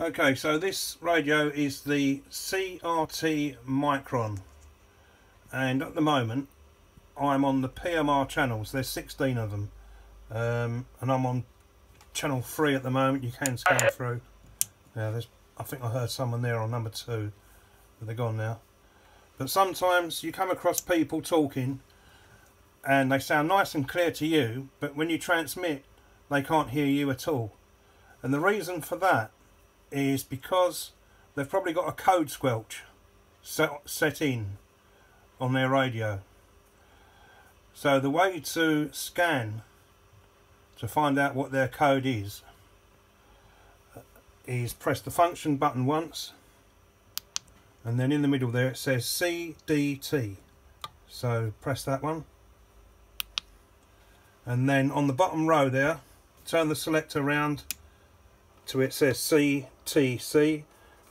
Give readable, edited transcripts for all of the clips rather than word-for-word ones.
Okay, so this radio is the CRT Micron, and at the moment I'm on the PMR channels. There's 16 of them, and I'm on channel 3 at the moment. You can scan through. Now, there's, I think I heard someone there on number 2, but they're gone now. But sometimes you come across people talking and they sound nice and clear to you, but when you transmit they can't hear you at all. And the reason for that is because they've probably got a code squelch set in on their radio. So the way to scan to find out what their code is press the function button once, and then in the middle there it says CDT, so press that one, and then on the bottom row there turn the selector around to it says CTC,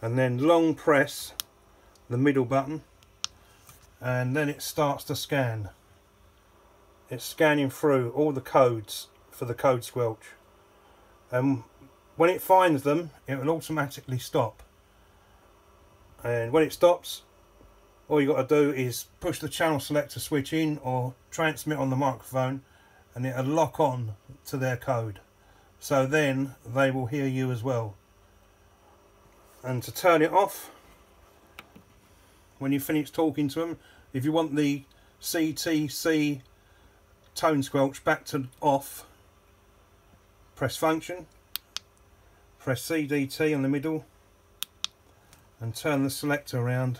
and then long press the middle button, and then it starts to scan. It's scanning through all the codes for the code squelch, and when it finds them it will automatically stop. And when it stops, all you got to do is push the channel selector switch in or transmit on the microphone, and it'll lock on to their code, so then they will hear you as well. And to turn it off, when you finish talking to them, if you want the CTC tone squelch back to off, press function, press CDT in the middle, and turn the selector around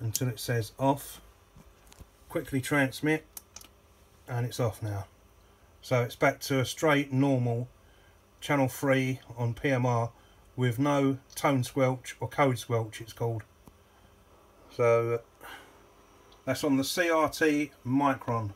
until it says off. Quickly transmit, and it's off now. So it's back to a straight normal channel 3 on PMR with no tone squelch or code squelch, it's called. So that's on the CRT Micron.